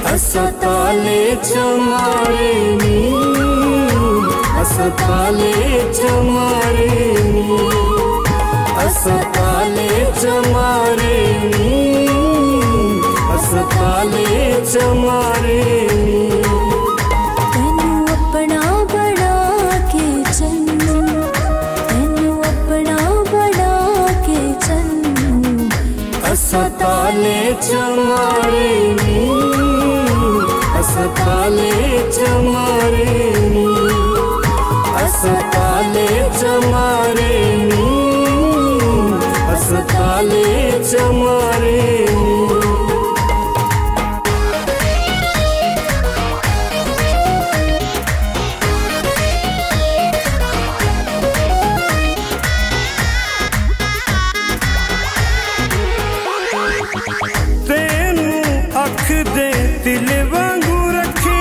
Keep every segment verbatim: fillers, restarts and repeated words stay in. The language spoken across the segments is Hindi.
असन ताले चा मारे नी, असन ताले चा मारे नी, असन ताले चा मारे नी, असन ताले चा मारे नी। तेनू अपना बना के चलूं, तेनू अपना बना के चलूं, असन ताले चा मारे नी, असन ताले चा मारे नी, असन ताले चा मारे नी, असन ताले चा मारे नी। तेनू अख दे दिल वांगू रखे,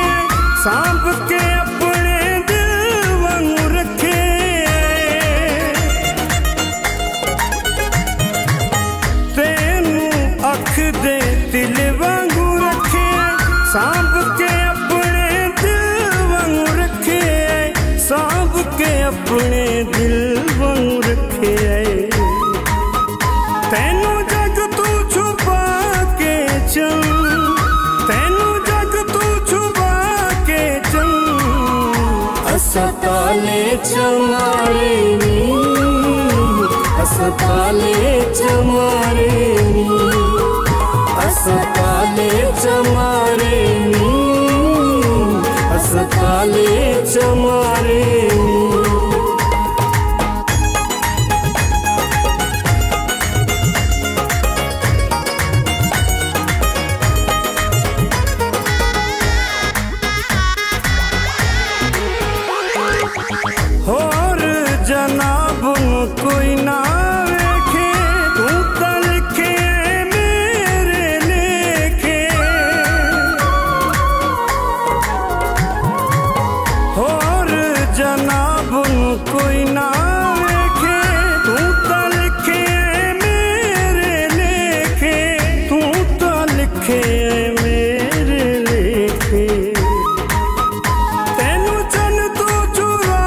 सांभ के अपने दिल वांगू रखे, तेनू अख दे दिल वांगू रखे, सांभ के अपने दिल वांगू रखे, सांभ के अपने दिल वांगू रखे। तेनू जग तू छुपा के चल, तेनू जग तू छुपा के चल, असन ताले चा मारे नी, असन ताले चा मारे नी, असन ताले चा मारे नी, असन ताले चा मारे नी। होर जनाब कोई ना वेखे, तू तो लिखे मेरे लेखे, होर जनाब कोई ना वेखे, तू तो लिखे मेरे लेखे, तू तो लिखे मेरे लेखे। तेनू चल तू चुरा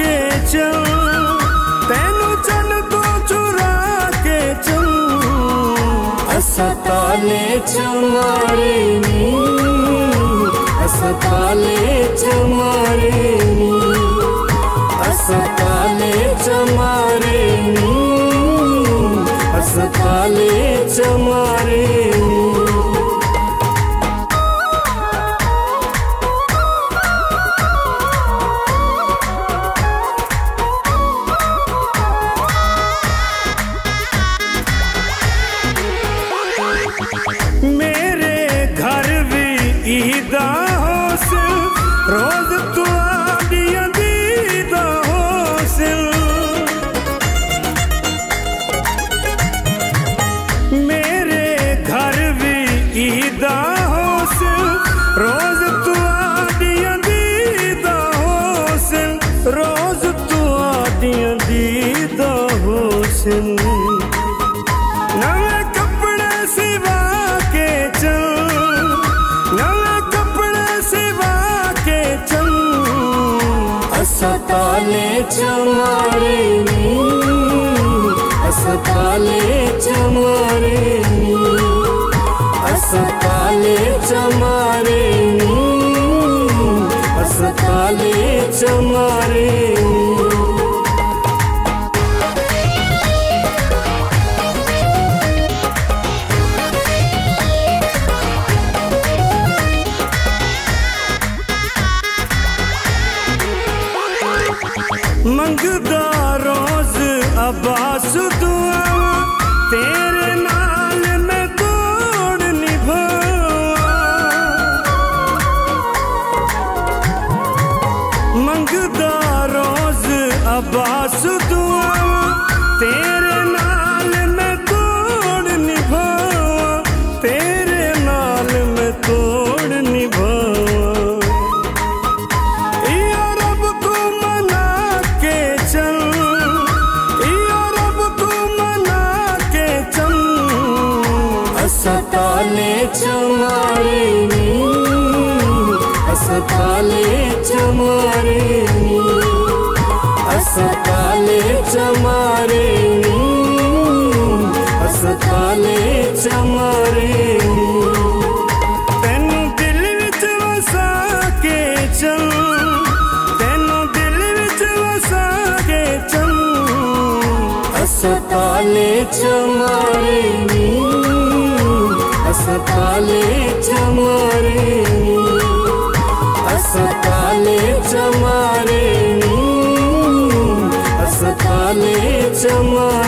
के चल, तेनू चल तू चुरा के चल, असन ताले चा मारे नी, असन ताले चा मारे नी, असन ताले चा मारे नी, असन ताले चा मारे नी। मेरे घर भी ईदा हो सिल, रोज तू आदिया दीदा हो सिल, मेरे घर भी ईदा हो सिल, रोज तू आदिया दीदा हो सिल, रोज तू आदिया दीदा हो सिल। नवे कपड़े सिवा असन ताले चा मारे नी, असन ताले चा मारे नी, असन ताले चा मारे नी, असन ताले चा मारे नी। मंगदा रोज अब्बास दुआ, तेरे नाल मैं तोड़ निभावा, मंगदा रोज अब्बास दुआ, तेरे नाल मैं तोड़ निभावा, तेरे नाल मैं तोड़ निभावा। मारे नी, असन ताले चा मारे नी, असन ताले चा मारे नी, असन ताले चा मारे नी। तेनू दिल विच वसा के चल, तेनू दिल विच वसा के चल, असन ताले चा मारे नी, असन ताले चा मारे नी, असन ताले चा मारे नी, असन ताले चा मारे नी।